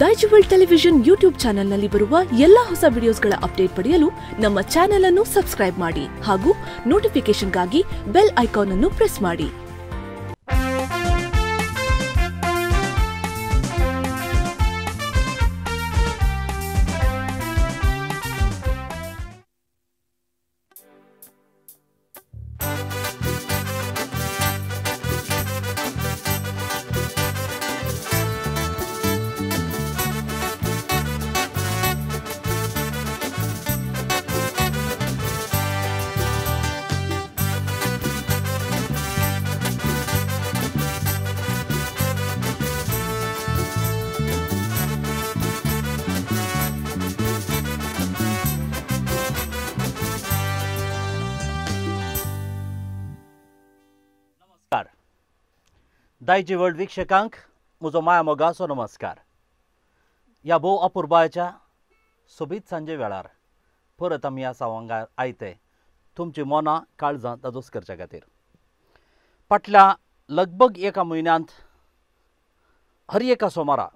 Daijiworld Television YouTube channel nalli baruva ella hosa videos gala update padiyalu namma channel annu subscribe maadi hagu notification gagi bell icon annu press maadi. दायजीवर्ल्ड वीक्षकांक मुझो माया मोगासो नमस्कार। या भो अपूर्बाच्या सोबीत सांजे वेळार परत आमी या सावंगार आयते तुमची मना काळजां दादोस करच्या खातीर। फाटल्या लगभग एका म्हयन्यांत हर एका सोमारा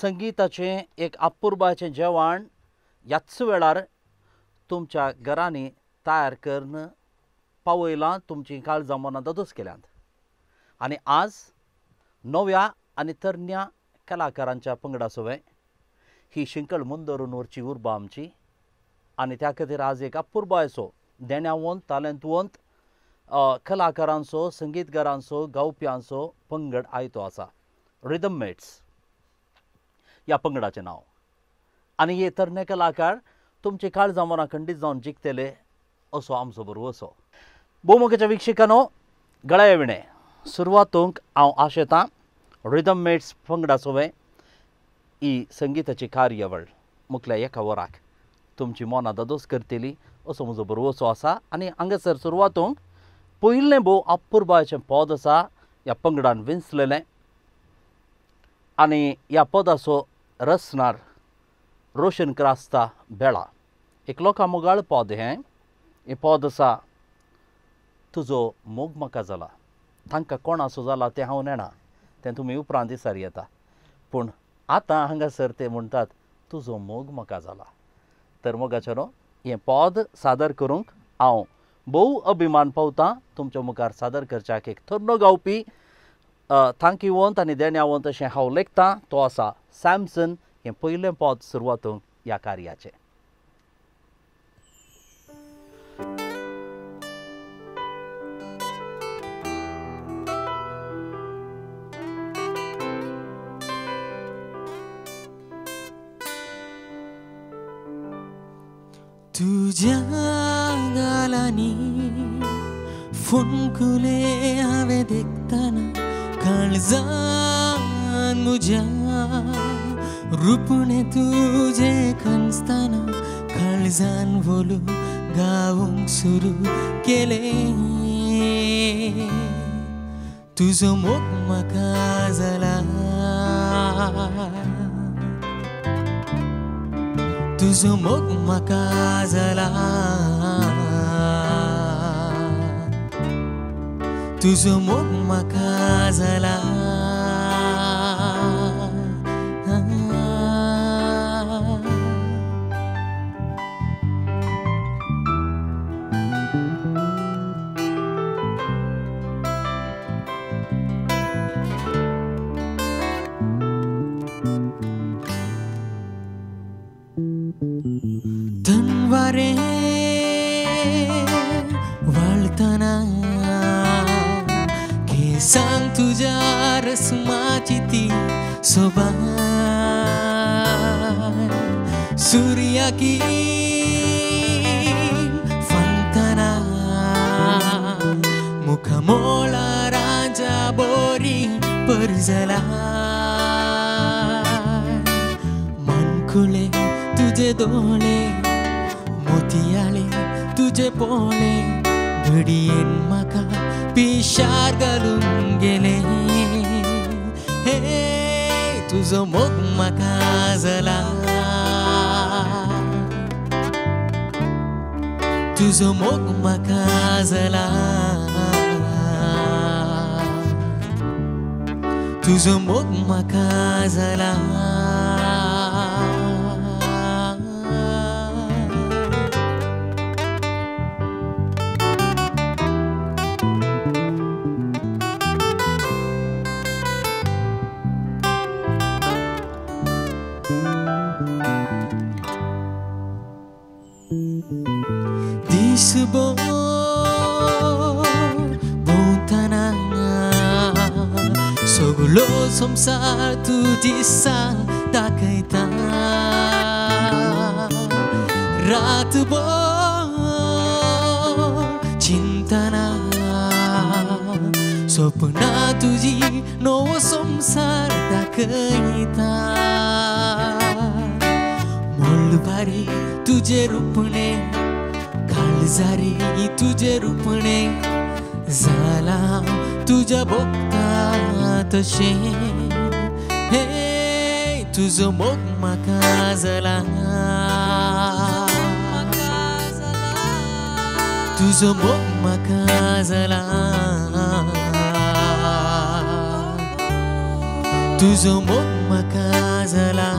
संगीताचें एक अपूर्बाचें जेवण याच वेळार तुमच्या घरांनी तयार करून पावयलां, तुमची काळजां मना दादोस केल्यांत। आणि आज नव्या आणि तरण्या कलाकारांच्या पंगडा सोबत ही शिंकल मुंदरून वरची उर्बा आमची, आणि त्या खातीर आज एक अपूर्बायसो देण्यावंत टॅलेंटवंत कलाकारांसो संगीतकारांसो गावप्यांसो पंगड आयतो आसा। रिदम मेट्स या पंगडाचे नाव, आणि हे तरणे कलाकार तुमचे काळजां मना खंडीत जावन जिखतले असो आमचो बरोसो। भोवमुखेच्या विक्षिकानो गळ्या विणे सुरवातूंक हांव आशेतां रिदम मेट्स पंगडा सोबत ही संगीताची कार्यावळ मुखल्या एका वराक तुमची मना दादोस करतली असो म्हजो बरोसो आसा। आनी हांगासर सुरवातूंक पयलें भोव अपूर्बाचें पद आसा, ह्या पंगडान विंचलेलें, आनी ह्या पदाचो रचनार रोशन क्रास्ता बेळा एक लोका मोगाळ पद हें। हें पद आसा तुजो मोग म्हाका जाला, तांकां कोणाचो जाला तें हांव नेणा, तें तुमी उपरांत दिसार येता, पूण आतां हांगासर ते म्हणटात तुजो मोग म्हाका जाला। तर मोगाचेरो हें पद सादर करूंक हांव भोव अभिमान पावतां। तुमच्या मुखार सादर करच्याक एक तरनो गावपी थांकीवंत आनी देण्यावंत अशें हांव लेखतां, तो आसा सॅमसन। हें पयलें पद सुरवातूंक ह्या कार्याचें। तुझ्या गालांनी फुंकले हांवें देखताना, काळजान म्हज्या रुपणें तुजें खणस्ताना, काळजान वोलू गावूंक सुरू केलें, तुजो मोग म्हाका जाला। तुझो मोग म्हाका जाला, तुझो मोग म्हाका जाला, धनवारे वाळताना केसांक तुझ्या रस्माची ती सोबा, सूर्याकी फंगताना मुखामोळा राजा बोरी परजला, मनकुले तुझे दोळे मोतियाले तुझे पोळे, घडयेन म्हाका पिशार घालून गेले, हे तुझो मोग म्हाका जाला, तुझो मोग म्हाका जाला, Kuzumok makazala Di sebuah buntanang Sogulo samsar tu disang tak kaitan Ratu bor cinta na Sopna tuji no samsar tak kaitan Mol bari tujhe rupne Kal zari tujhe rupne Zala tujha bokta Tashe, hey, tuzo mok makazala, tuzo mok makazala, tuzo mok makazala,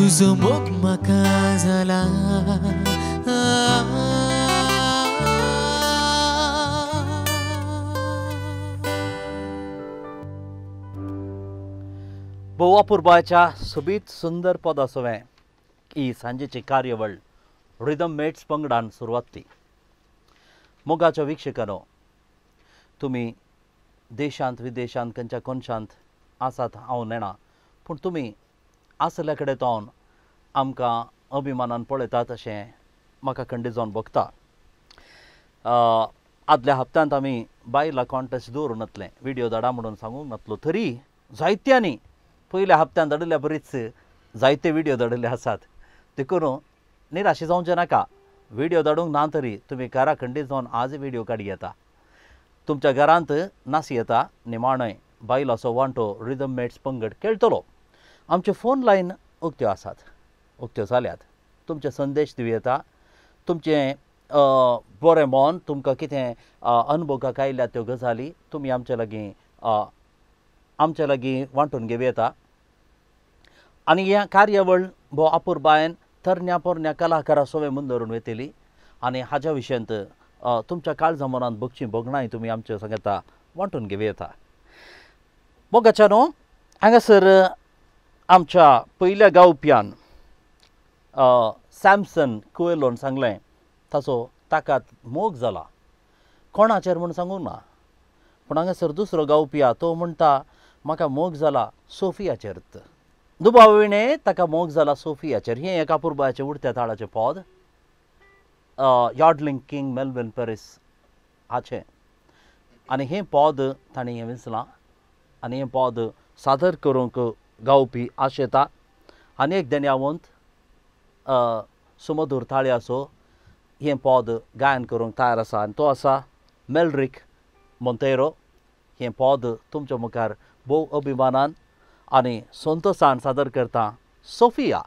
tuzo mok makazala. बहु अपूर्वाच्या सुबीत सुंदर पद असवे की सांजेची कार्यवळ rhythm mats पंगडान सुरवात ती मोगाच्या वीक्षकांनो तुम्ही देशांत विदेशांत कंच्या कोनशांत आसात हांव नेणा पूण तुम्ही आसले कडेन तावन आमकां अभिमानान पळयतात अशें म्हाका खंडीत जावन भोगता आदल्या हप्त्यांत आमी बायलां कॉन्टेस्ट दवरून येतले व्हिडिओ धाडा म्हणून सांगूंक नातलो तरी जायत्यांनी पैल्या हप्त्यान धाडिल्ल्या बरीच जायते व्हिडिओ धाडिल्ले आसात देखून निराशे जावंचे नाका व्हिडिओ धाडूंक ना तरी तुमी घरा खंडीत जावन आज व्हिडिओ काडी येता तुमच्या घरांत नासी येता निमाणय बायलाचो वांटो रिदम मेट्स पंगड खेळटलो आमचे फोन लायन उक्त्यो आसात उक्त्यो जाल्यात तुमचे संदेश दिवं येता तुमचे बरें मन तुमकां कितें अनुभोगाक आयल्या त्यो गजाली तुमी आमच्या लागीं वांटून घेवं येता आनी ह्या कार्यवळ भोव अपूर्बायन तरण्या पोरण्या कलाकारा सोबे म्हूण धरून वेतेली आनी हाज्या विशयांत तुमच्या काळजा मनांत बगची भोगणांय तुमी आमच्या सांगता वांटून घेवं येता मोगाच्या न्हू हांगासर आमच्या पयल्या गावप्यान सॅमसन कुवेलोन सांगलें ताचो ताकात मोग जाला कोणाचेर म्हूण सांगूंक ना पूण हांगासर दुसरो गावप्या तो म्हणटा म्हाका मोग जाला सोफियाचेर दुबाविणे ताका मोग जाला सोफियाचेर हें एका अपूर्बाचें उडत्या ताळाचें पद यॉडलिंग किंग मेल्विन पेरीस हाचें आनी हें पद तांणी हें विसलां आनी हें पद सादर करूंक गावपी आशेता आनी एक देन्यावंत सुमधूर ताळयाचो हें पद गायन करूंक तयार आसा आनी तो आसा मेल्रिक मोंतेरो हें पद तुमच्या मुखार भोव अभिमानान आनी संतोशान सादर करता सोफिया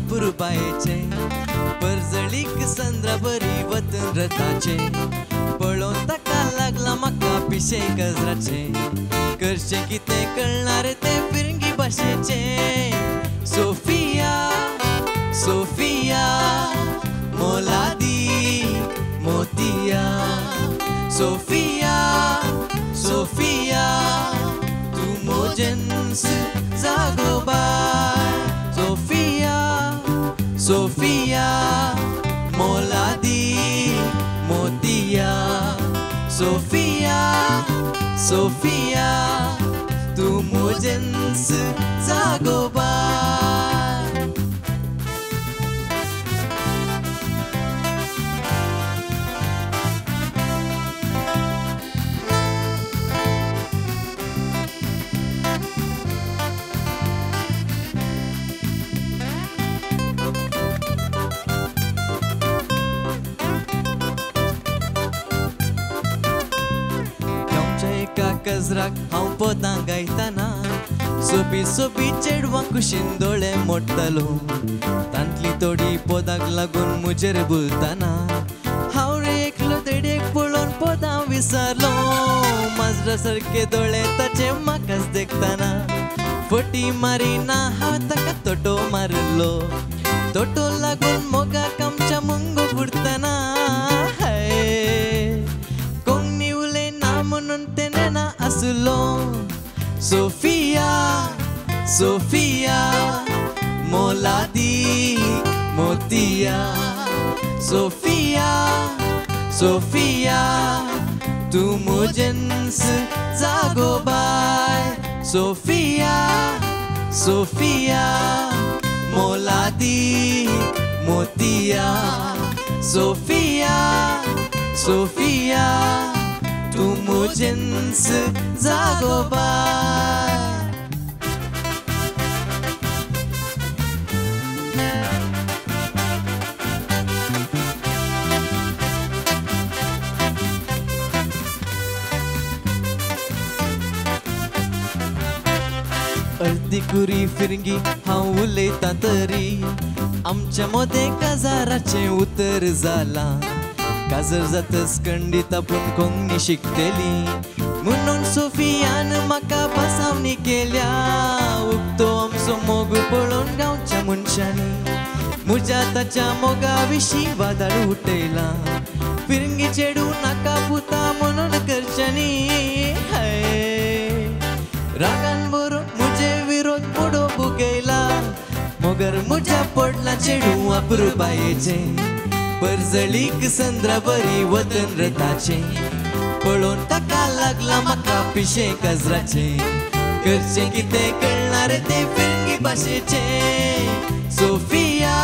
अपूर्बायेचे परजळीक संद्रा बरी वतन रताचे पळोवन ताका लागला म्हाका पिशे गजराचे करचे कितें कळना रे ते फिरंगी भाशेचे सोफिया सोफिया मोलादी मोतिया सोफिया सोफिया तू मोजन्स जागोबाय सोफिया मोलादी मोतिया Sofia Sofia Jinsu Zagoba Kazrak haupo tangaitana Sopi sopi chedwa kushindole mottalo Tantli todi podag lagun mujere bultana Haure eklo tedek polon podam visarlo Mazra sarke dole tache makas dektana Foti marina havataka toto marlo Toto lagun moga kamcha mungo burtana Sophia, Sophia, Moladi, Motia. Sophia, Sophia, tu mujens zagobai. Sophia, Sophia, Moladi, Motia. Sophia, Sophia. Tu mujens zagobai Ardi kuri firingi haule tatari Amcha mode kazarache utar zala Kazar zatas kandi tapun kongni shikteli Munon Sofian maka pasamni kelia Upto amso mogu polon gauncha munchani Mujata chamoga vishiva daru tela Firingi chedu naka puta monon karchani Ragan boro muje virod podo bugela Mogar muja podla chedu aprubayeche Barzalik sandra bari watan ratache Palon taka lagla maka pishe kazrache Karche kite kalnare te firingi basheche Sophia,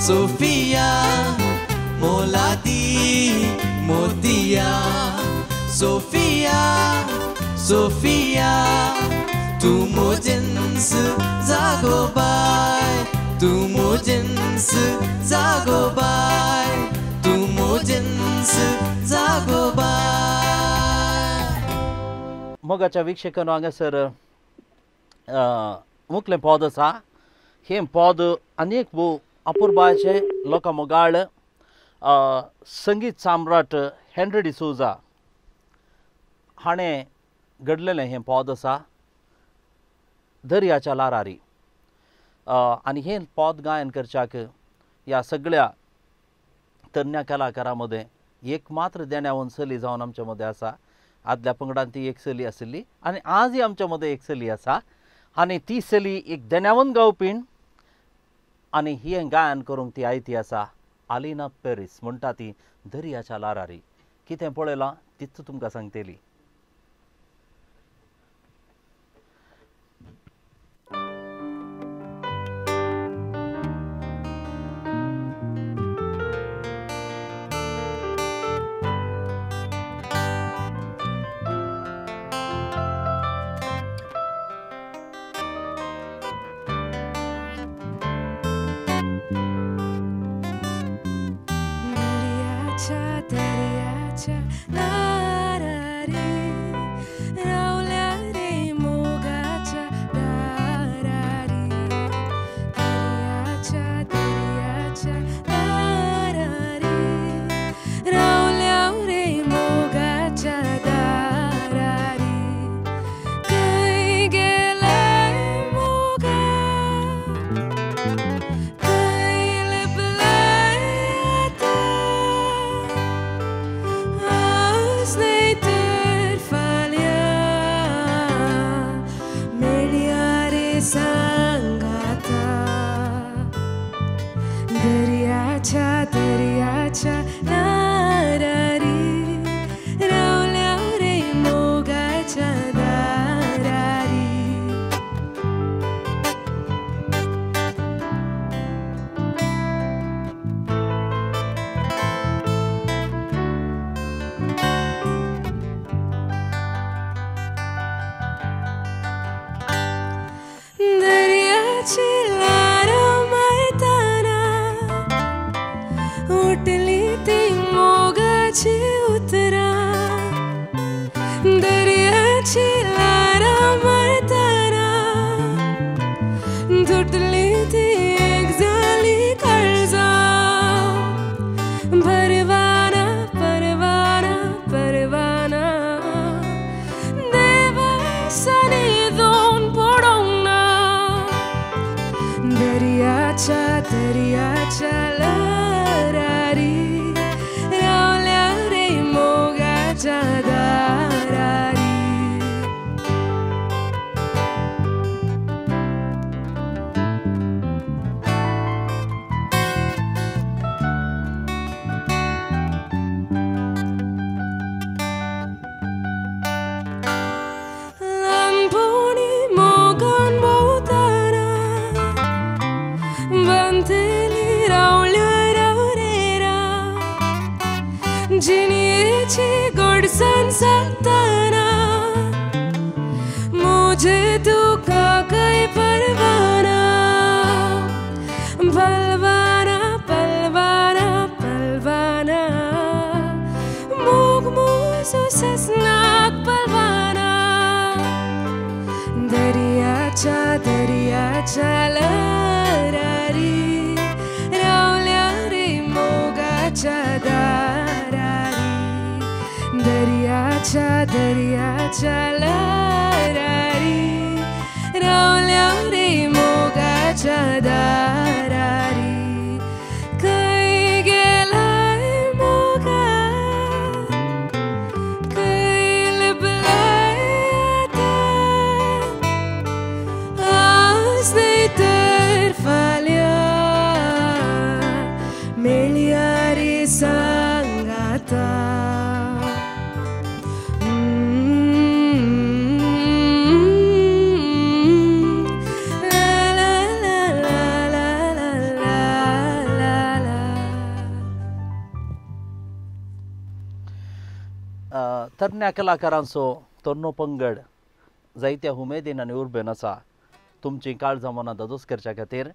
Sophia Moladi, Motia Sophia, Sophia Tu mujens zagobai Tu mujens zagobai Tu mujens zagobai Mogacha vikshekanu anga sir Muklem podu sa Hem podu anek bu apurbache loka mogale Sangeet samrat Henry D'Souza Hane gadlele hem podu sa Daryacha larari आणि हे पद गायन करचाक या सगळ्या तरण्या कलाकारामध्ये एकमात्र देण्यावन सली जाऊन आमच्यामध्ये असा आदल्या पंगडान ती एक सली आसली आणि आजही आमच्यामध्ये एक सली असा आणि ती सली एक देण्यावन गावपीण आणि हे गायन करूंक ती आयती असा आलिना पेरिस म्हणटा ती दर्याच्या लारारी कितें पळयलां तितूं तुमकां सांगतली Narari, Raula Re Moga Chadarari कलाकारां सो तोर्नो पंगड जायत्या हुमेदीन आनी उर्बेन आसा तुमची काळ जमाना दादोस करच्या खातीर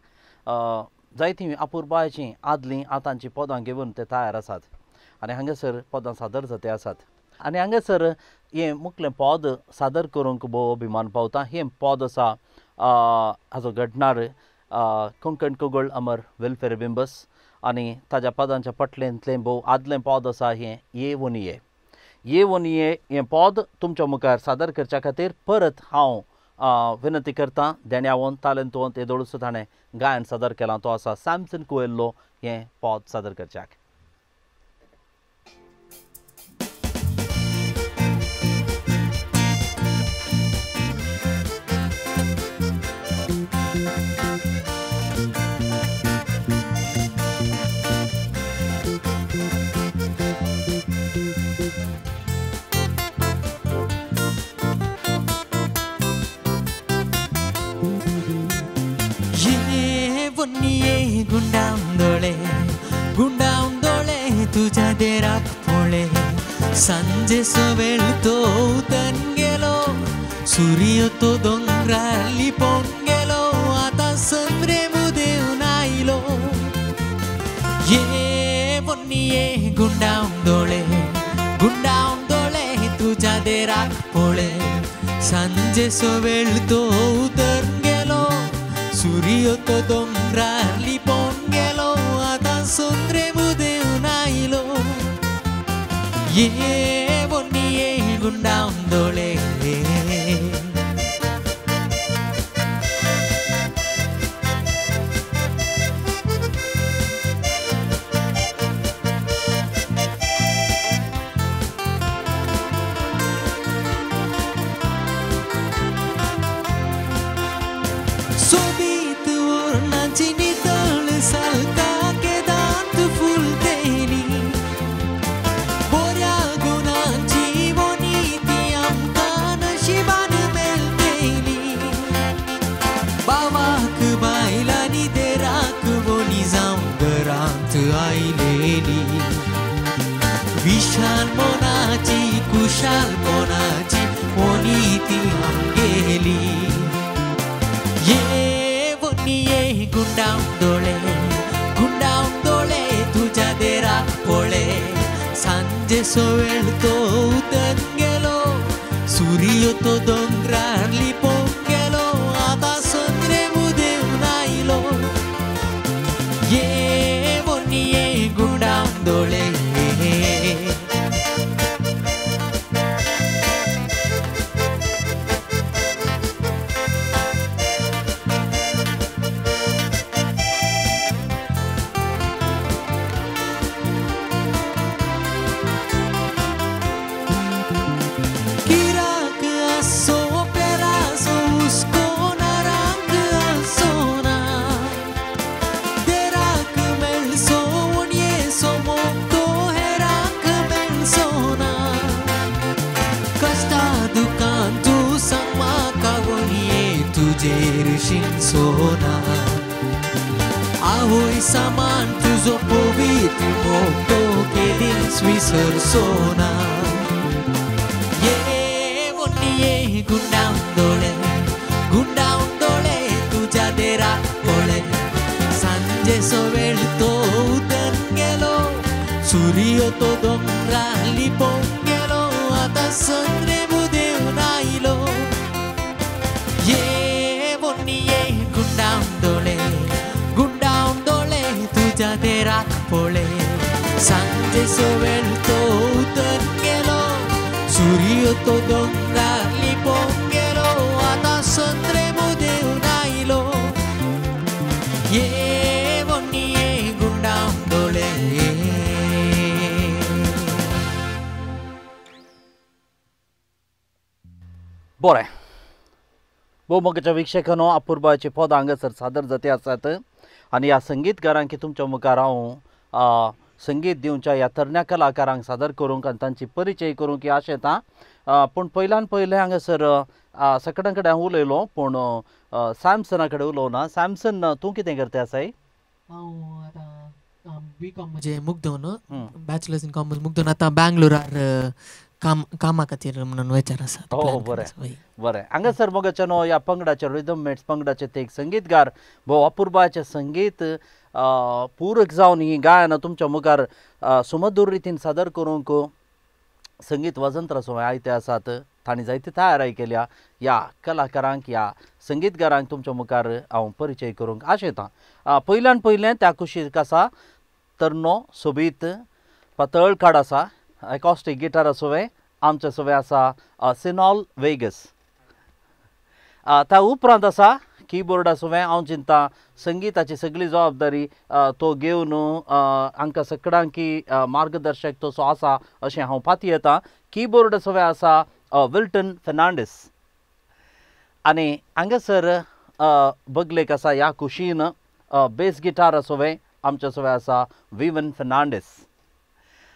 जायतीं अपुरबायचीं आदलीं आतांचीं पदां घेवन ते तयार आसात आनी हांगासर पदां सादर जाता आसात आनी हांगासर हें मुखेल पद सादर करूंक भोव अभिमान पावता। हें पद आसा हाजो घडणार कोंकण कुगोळ अमर वेलफेअर मेंबर्स आनी ताज्या पदांच्या पटलेंतलें भोव आदलें पद आसा हें ये वनिये। ये वनिये हें पद तुमच्या मुखार सादर करच्या खातीर परत हांव विनंती करता। देण्यावन तालंतवंत येदोळसो ताणें गायन सादर केलां तो आसा सॅमसन कुवेल्लो हें पद सादर करच्याक। गुंडाउंदोळे तुझ्या देराक पोळे सांजे सवेळ तो उतन गेलो सूर्य तो डोंगरार लिपोन गेलो आता संद्रे मुदेऊन आयलो। ये वनिये गुंडाउंदोळे तुझ्या देराक पोळे सांजे सवेळ तो उतन गेलो सूर्य तो डोंगरार लिपोन गेलो सुंदरे मुदेऊन आयलो। ये वनिये गुंडाउंदोळे शाल कोणाची कोणी ती हम गेली। ये soel to utengelo surio to dongran lipo kelo ata sondre mude unailo ye bonnie gundam dole Jerishin sona, ahoy saman tuzo povit moto kedin swisser sona. Ye woni ye gundown dole tujadera ole. Sanje sovel to utengelo, surio to dongra lipongelo atasandre bude unailo. Gundown dole, tuja terak pole. Sanje sovel to utengelo, surio to dongra lipongelo atasandre bude unailo. Ye bonnie gundown dole. Bore. भोमकेच्या वीक्षकांनो अपूर्वाचे पद हांगासर सादर जाते आसात आनी ह्या संगीतकारांक तुमच्या मुखार हांव संगीत दिवच्या ह्या तरण्या कलाकारांक सादर करूंक आनी तांची परिचय करूंक आशा येता. पूण पयल्यान पयलें हांगासर सकळां कडेन उलयलो पूण सॅमसना कडेन उलोवना. सॅमसन तूं कितें करता आसाय? हांव आतां बीकॉम म्हजें मुग्दोन बॅचलर्स इन कॉमर्स मुग्दोन आतां बेंगलोरार काम खातीर म्हणून विचार आसा. हो बरें बरें. हांगासर मोगाचे नो ह्या पंगडाचे रिदम मेट्स पंगडाचे ते एक संगीतकार भोव अपूर्वाचे संगीत पूरक जावन ही गायनां तुमच्या मुखार सुमधूर रितीन सादर करूंक संगीत वजंत्र सोय आयते आसात. तांणी जायती तयारी केल्या. ह्या कलाकारांक ह्या संगीतकारांक तुमच्या मुखार हांव परिचय करूंक आशेता. पयल्यान पयलें त्या कुशीक आसा तरनो सोबीत पातळ काड आसा एकॉस्टिक गिटार सोवे आमचे सोवे आसा सिनॉल वेगस. त्या उपरांत आसा कीबोर्डा सोवे हांव चिंता संगीताची सगळी जबाबदारी तो घेवन हांकां सगळ्यांकी मार्गदर्शक तो सो आसा अशें हांव पाती येता. कीबोर्ड सोवे आसा विल्टन फेर्नांडीस आनी हांगासर बगलेक आसा ह्या कुशीन बेस गिटार सोवे आमचे सोवे आसा विवन फेर्नांडीस.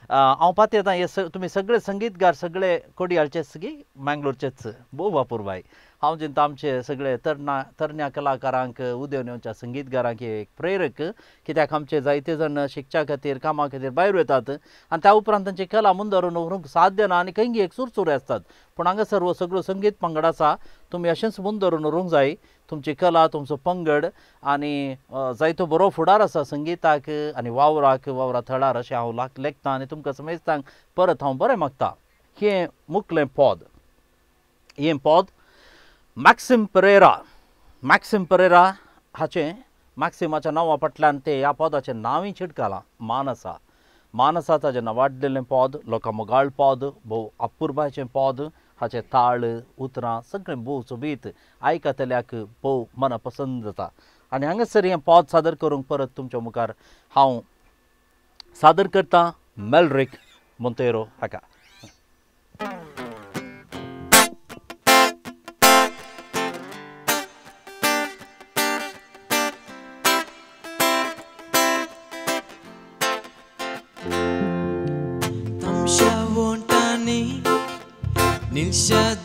हांव पाती येता हे तुमी सगळे संगीतकार सगळे कोडियाळचेच गी मँगलोरचेच भोव अपूर्वाय. हांव चिंता आमचे सगळे तरण्या कलाकारांक उदेवन येवच्या संगीतकारांक एक प्रेरक कित्याक आमचे जायते जाण शिकच्या खातीर कामा खातीर भायर वतात आनी त्या उपरांत तांची कला मुंदारून व्हरूंक साध्य ना आनी खंय एक सुरसुऱ्यो आसतात. पूण हांगासर हो सगळो संगीत पंगड आसा तुमी अशेंच मुंदारून व्हरूंक जाय तुमची कला तुमचो पंगड आनी जायतो बरो फुडार आसा संगीताक आनी वावराक वावरा थळार अशें हांव लेखता आनी तुमकां समेजतांक परत हांव बरें मागता. हें मुखेलें पद हें पद मॅक्सिम परेरा हाचें मॅक्सिमाच्या नांवा फाटल्यान ते ह्या पदाचें नांवूय चिटकालां मान आसा ताचें नांवाडलेलें पद लोकां मोगाळ पद भोव अपूर्वाचें पद हाचे ताळ उतरां सगळें भोव सोबीत आयकतल्याक भोव मनपसंद जाता. आनी हांगासर हें पद सादर करूंक परत तुमच्या मुखार हांव सादर करता मेलरिक मोंतेरो हाका.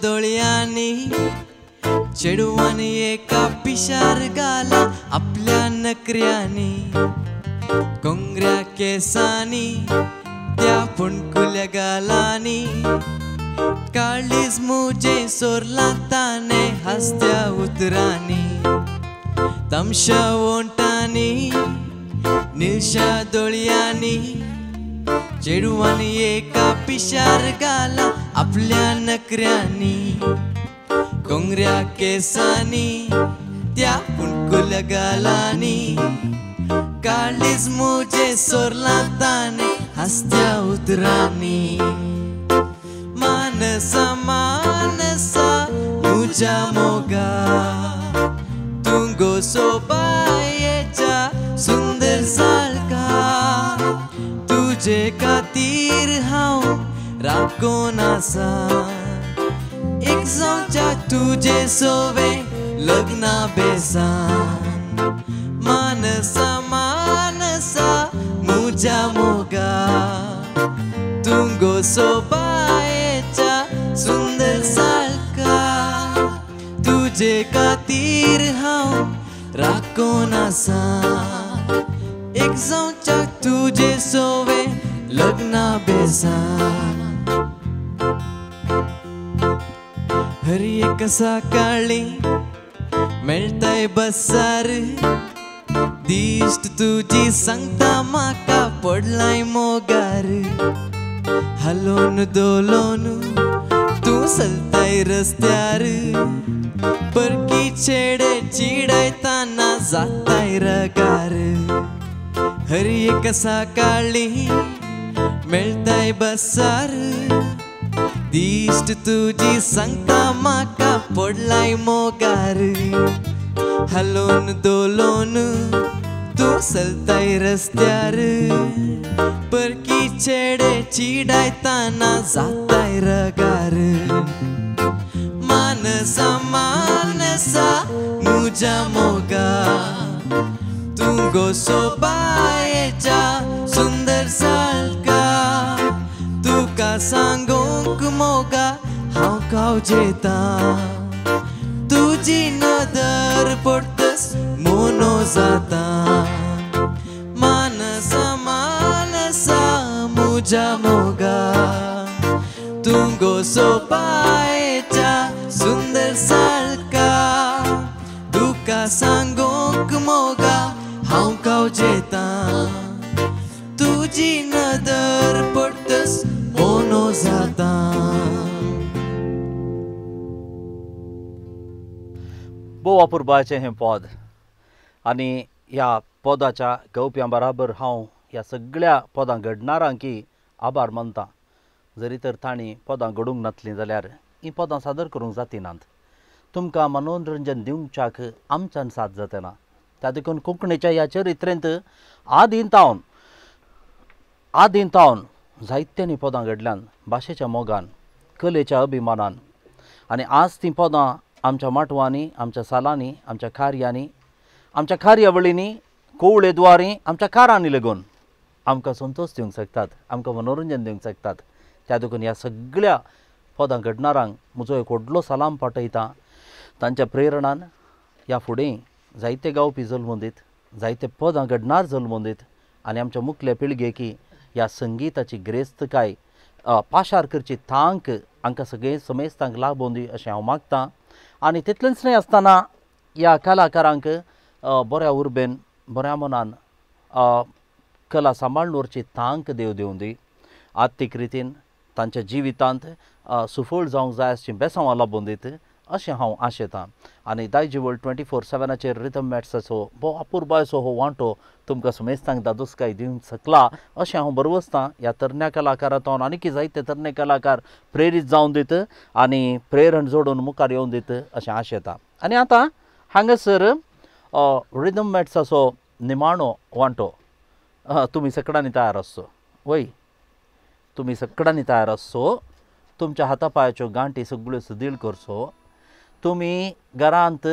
Dolyani, Cheduani eka pishar gala apla nakriani, Kongra kesani, dia punkula galani, Kalis mujhe sorlatane hastya utrani, Tamsha vontani, Nilsha Dolyani. चेडुवानी एका पिशार गाला आपल्या नकऱ्यानी कोंगऱ्या केसानी त्या पुणकुल गालानी काळीज मोजे सोरला ताने हस्त्या उतरानी मानसा मुझा मोगा तुंगो सोबायेचा सुंदर सालका तुझे खातीर हाव राखो नासा एक जावच्या तुझे सोवे लग्ना बेसान मानसा मुझा मोगा तुंगो सोबायेचा सुंदर सालका तुझे खातीर हाव राखो नासा एक जावच्या तुझे सोवे लग्ना बेसान हरी एक साकाळी मेळताय बसार दिश्ट तुझी सांगता माका पडलाय मोगार हलोन दोलोन तू सलताय रस्त्यार परकी छेडे चिडायताना जाताय रगार हरी एक साकाळी मेळताय बसार दिश्ट तुझी सांगता माका पडलाय मोगार हलोन दोलोन तू सलताय रस्त्यार परकी छेडे चिडायताना जाताय रगार मानसा मुझा मोगा तुंगो सोबायेचा सुंदर सालका तुका सांगोंक मोगा हाव काव जेता तुझी नदर पडतस मोनो जाता मानसा मुझा मोगा तुंगो सोबायेचा सुंदर सालका तुका सांगोंक मोगा हाव काव जेता तुझी नदर पडतस मोनो जाता बो अपुर्बाचे हैं पौद आनी या पौदाचा गौप्यां बराबर हांव या सगळ्या पौदां घडणारांकी आभार मानता जरी तर तांणी पौदां घडूंक नासलीं जाल्यार हीं पौदां सादर करूंक जातिनांत तुमकां मनोरंजन दिवच्याक आमच्यान साथ जातना त्या देखून कोंकणीच्या ह्या चरित्रेंत आदींतावन जायत्यांनी पौदां घडल्यान भाशेच्या मोगान कलेच्या अभिमानान आनी आज तीं पौदां आमच्या माटवांनी आमच्या सालांनी आमच्या कार्यांनी आमच्या कार्यावळींनी कोवळेद्वारी आमच्या कारांनी लागून आमकां संतोष दिवंक शकतात आमकां मनोरंजन दिवंक शकतात त्या देखून ह्या सगळ्या पदां घडणारांक म्हजो एक व्हडलो सलाम पाठयता तांच्या प्रेरणान ह्या फुडें जायते गावपी जल्मोंदीत जायते पदां घडणार जल्मोंदीत आनी आमच्या मुखेले पिळगेकी ह्या संगीताची ग्रेस्तकाय पाशार करची तांक हांकां सगळे समेज तांक लाबोवन दी अशें हांव मागतां आनी तितलेंच न्हय आसतना ह्या कलाकारांक बऱ्या उर्बेन बऱ्या मनान कला सांबाळून दवरची तांक देव दिवंक दी आत्तीक रितीन तांच्या जिवितांत सुफळ जावंक जाय अशी बेसांवां लाबोवन दीत अशें हांव आशेतां आनी दायजीवर्ल्ड 24/7 रिथम मॅट्साचो हो अपुर्बायसो हो वांटो तुमकां समेस्तांक दादोसकाय दिवंक शकला अशें हांव बरवसतां ह्या तरण्या कलाकारांतून आनीक जायते तरणे कलाकार प्रेरीत जावन दीत आनी प्रेरण जोडून मुखार येवन दीत अशें आशेतां आनी आतां हांगासर रिथम मॅट्साचो निमाणो वांटो तुमी सगळ्यांनी तयार आसचो वय तुमी सगळ्यांनी तयार आसचो तुमच्या हाता पांयाच्यो गांटी सगळ्यो सुदील करचो तुमी घरांत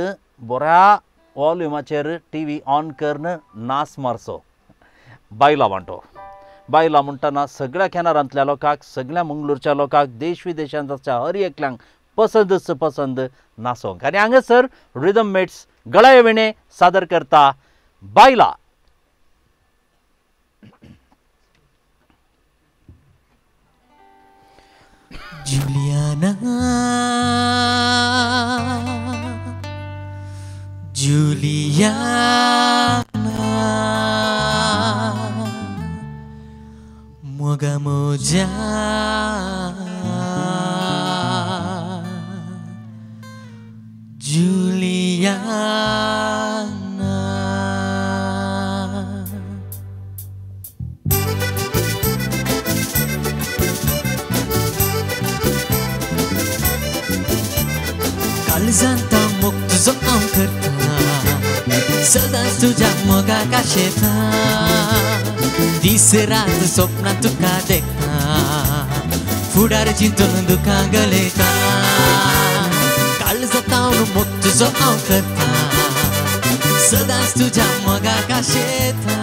बऱ्या वॉल्युमाचेर टीव्ही ऑन करन नाच मारचो बायलां वांटो बायलां म्हणटना सगळ्या कॅनरांतल्या लोकांक सगळ्या मंगळूरच्या लोकांक देश विदेशांतल्या हर एकल्यांक पसंद नाचोंक आनी हांगासर रिथम मॅट्स गळाये विणे सादर करता बायलां Juliana, moga Juliana Kalzanta muktu zoam kerta Seldan sujak moga kasheta Di serat sopna tuka dekta Fudar jintun duka galeta Kalzataun muktu zoam kerta Seldan sujak moga kasheta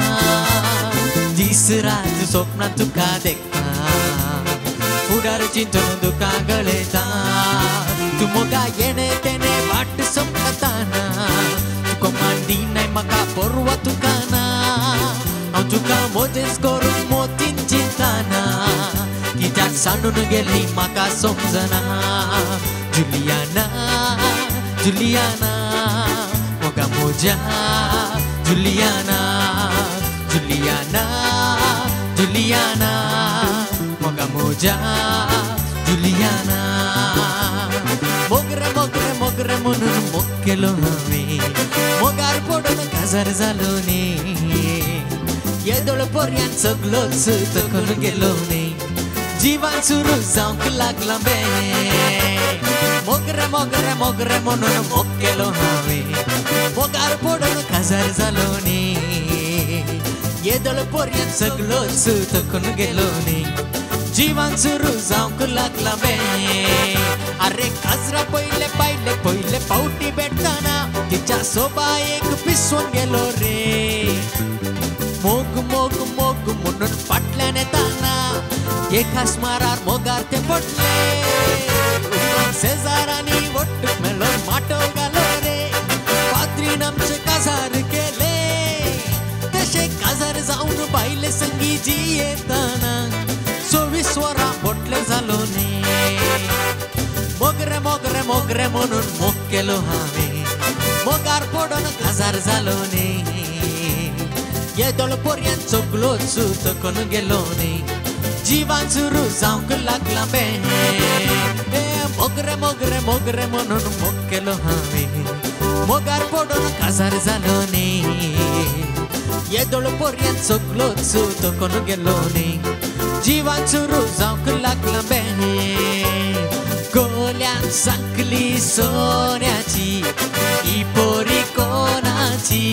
Di serat sopna tuka dekta Fudar jintun duka galeta Tu moga yene tene bat sopna tana Komandi nai maka porwa tukana Au tuka mojes koru motin cintana Kijak sanun geli maka somzana Juliana, Juliana Moga moja Juliana, Juliana, Juliana Moga moja Juliana Mogre mogre mogre munun mokkelomi Mogar podon kazar zaloni Yedol poryan soglot sutukun geloni Jivan suru zaunk laglambe Mogre mogre mogre munun mokkelomi Mogar podon kazar zaloni Yedol poryan soglot sutukun geloni Jivan suru zaunk laglambe अरे कजरा पहले पहले पहले pouty बैठता ना किचा सोबा एक पिसवन गेलो रे मोग मोग मोग मुनन पटले ने ताना ये खास मारार मोगार ते पटले सेजारानी वोट मेलोर माटो गालो रे पात्री नम से कजार के ले तेशे कजार जाऊन पहले संगी जीए ताना सो विश्वरा पटले जालो ने Mogre mogre mogre monun mokkelo hame Mogar podon khazar zalone Yedol poryan soglot sutokon gelone Jivan suru zaunk laklame Mogre mogre mogre monun mokkelo hame Mogar podon khazar zalone Yedol poryan soglot sutokon gelone Jivan suru zaunk laklame Golea-n sancli soneaci, I poriconaci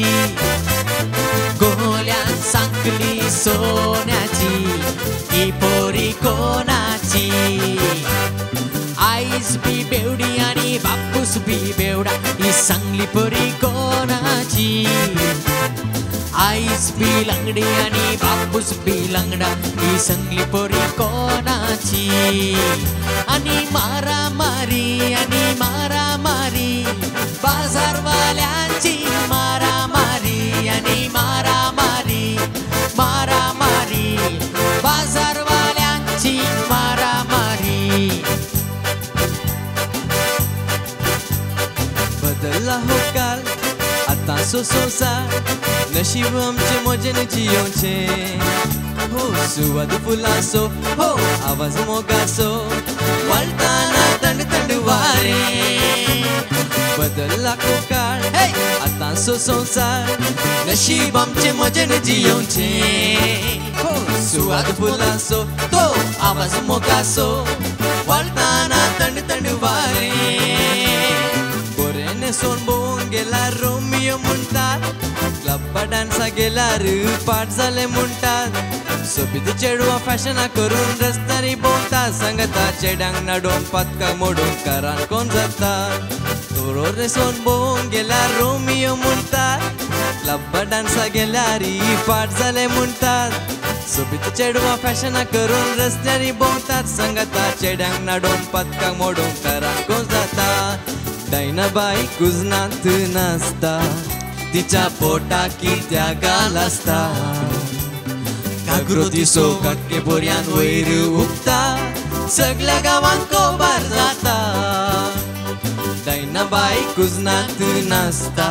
Golea-n sancli soneaci, I poriconaci Ais bibeudiani, bappus bibeuda, I sangli poriconaci Ais bilangdiani, bappus bilangda, I sangli poriconaci Ani mara mari, bazar walianci mara mari, bazar walianci mara mari. Badallah hokal, ata sososa, nasibam je mojen jionche. Ho suad fulaso, ho awaz mogaso. Waltana tand tandware badla ko kal hey atan so sansar nashibam che mojen jiyon che ho suad bulaso to awaz mogaso waltana tand tandware borene son bongela romeo muntat club dance agela part zale muntat सोबीत चेडवा फॅशना करून रस्त्यानी बोलता संगता चेडांग नडोन पातका मोडून करान कोण जाता तोरो रेसोन बोंग गेला रोमियो म्हणतात लब्बा डान्सा गेला री पाट झाले म्हणतात सोबीत चेडवा फॅशना करून रस्त्यानी बोलतात संगता चेडांग नडोन पातका मोडून करान कोण जाता डायनाबाई कुजनात नाचता तिच्या पोटा कित्या गाल असता Kagro diso katke boryan weiru ukta Sagla gawan ko barzata Daina bai kuznat nasta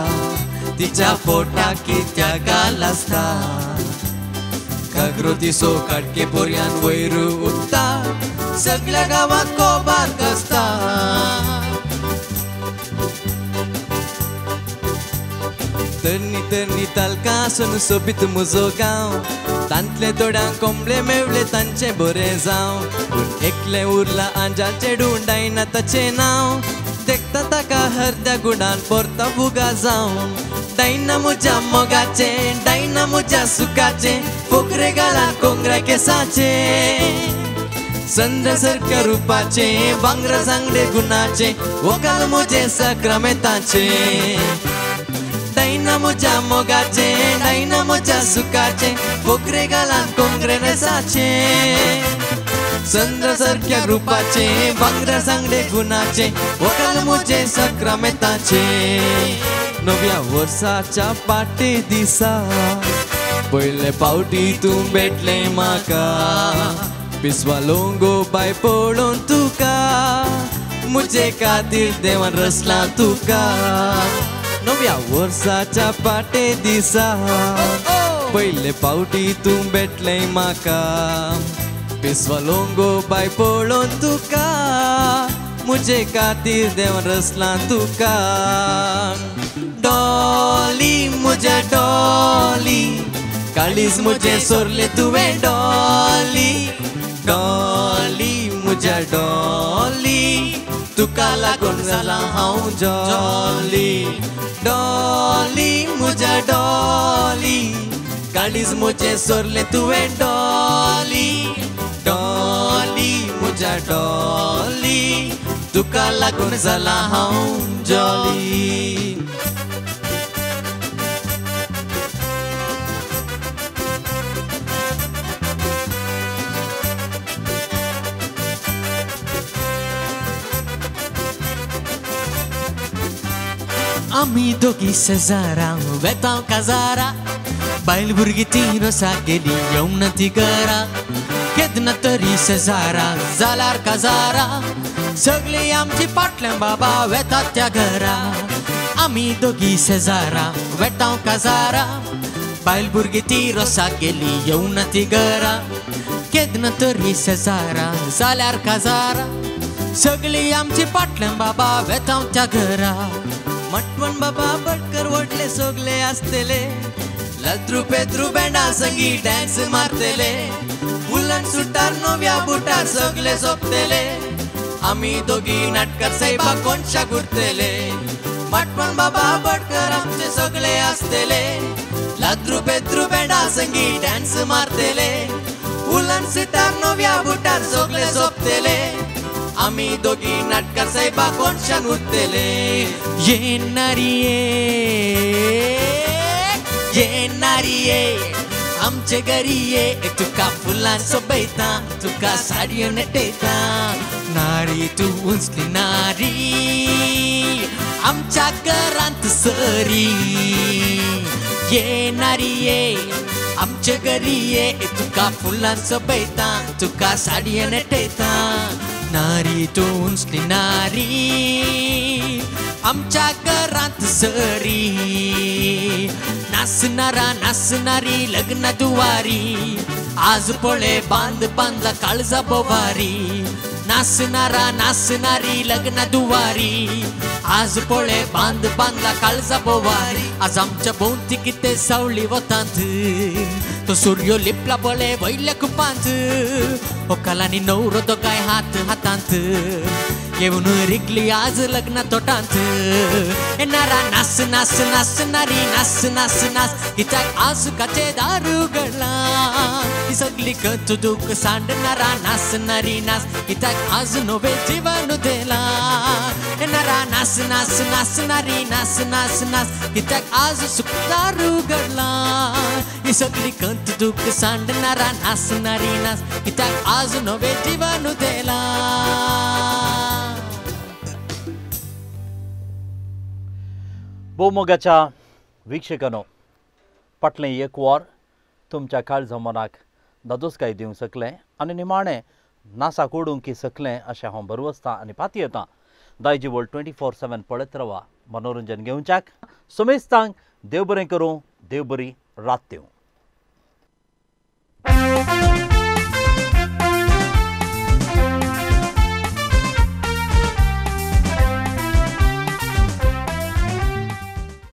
Ticha pota kitya galasta Kakruti so katke porian voiru utta Săglea gavat cobar găsta Tărni talca sunu sobit muzocau Tantle dodan comble mevle tance borezau Un ekle urla anja cedun daina tacenau Dekta taka hardea gudan porta bugazau Daina muja mogace, daina muja sucace Focre gala congra che sace Sandasar ka rupace, bangra zangde gunace Vocal muje sacramentace Daina muja mogace, daina muja sucace Focre gala congra ne sace Sandasar ka rupace, bangra zangde gunace Vocal muje sacramentace नव्या वर्षाच्या पाटे दिसा पहिले पावटी तू भेटले माका पिसवा लोंगो bye पडून तुका मुझे खातीर देवान रचला तुका नव्या वर्षाच्या पाटे दिसा पहिले पावटी तू भेटले माका पिसवा लोंगो बाय पडून तुका मुझे खातीर देवान रचला तुका Dolly, मुझे Dolly कालीज मुझे सोरले तुवे Dolly Dolly, मुझे Dolly तुका लागून जाला हांव Jolly Dolly, मुझे Dolly कालीज मुझे सोरले तुवे Dolly Dolly, मुझे Dolly तुका लागून जाला हांव Jolly Ami dogi sezara, vetau kazara Bail burgitino sa gedi, yomna tigara Kedna tari sezara, zalar kazara Săgli amci patlem baba, veta tiagara Ami dogi sezara, vetau kazara Bail burgitino sa gedi, yomna tigara Kedna tari sezara, zalar kazara Săgli amci patlem baba, veta tiagara मटवन बाबा बटकर वटले सोगले आस्तेले लद्रू पेद्रू बैंडा संगी dance मारतेले बुलन सुटार नव्या बुटार सोगले सोपतेले आमी दोगी नाटकर सैबा कोनशा गुरतेले मटवन बाबा बटकर आमचे सोगले आस्तेले लद्रू पेद्रू बैंडा संगी डांस मारतेले बुलन सुटार नव्या बुटार सोगले सोपतेले आमी दोगी नाटकर सैबा कोनशा गुरतेले ये नारिये, आमचे घरिये तुका फुलां सोबैता, तुका साडयो नेटयता नारी तू उंचली नारी, आमच्या घरांत सरी ये नारिये, आमचे घरिये तुका फुलां सोबैता, तुका साडयो नेटयता नारी तू उंचली नारी आमच्या घरांत सरी नाचणारा नाचणारी लग्न दुवारी आज पोळे बांध बांधला काळजा बोवारी नाचणारा नाचणारी लग्न दुवारी आज पोळे बांध बांधला काळजा बोवारी आज आमच्या भोवती कितें सावली वतात तो सूर्यो लिपला बोले वयल्या कुपांत ओ कालानी नवरो दोगाय हात हातांत येऊन रिगली आज लग्न तोटांत येणारा नाच नाच नाचणारी नाच नाच नाच हिच्याक आसुकाचे दारू घडला ही सगळी गत दुःख सांडणारा नाचणारी नाच हिच्याक आज नवे जीवन दिला येणारा नाच नाच नाचणारी नाच नाच नाच हिच्याक आज सुख दारू घडला ही सगळी गत दुःख सांडणारा नाचणारी नाच हिच्याक आज नवे जीवन दिला बोमोगाच्या वीक्षकांनो फाटलें एक वर तुमच्या काळजा मनाक दादोसकाय दिवंक शकलें आनी निमाणें नासा कोडूंकी शकलें अशें हांव बरवसतां आनी फाटीं येतां दायजी वर्ल्ड 24/7 पळयत रावा मनोरंजन घेवच्याक सोमेस्तांक देव बरें करूं देव बरी रात दिवं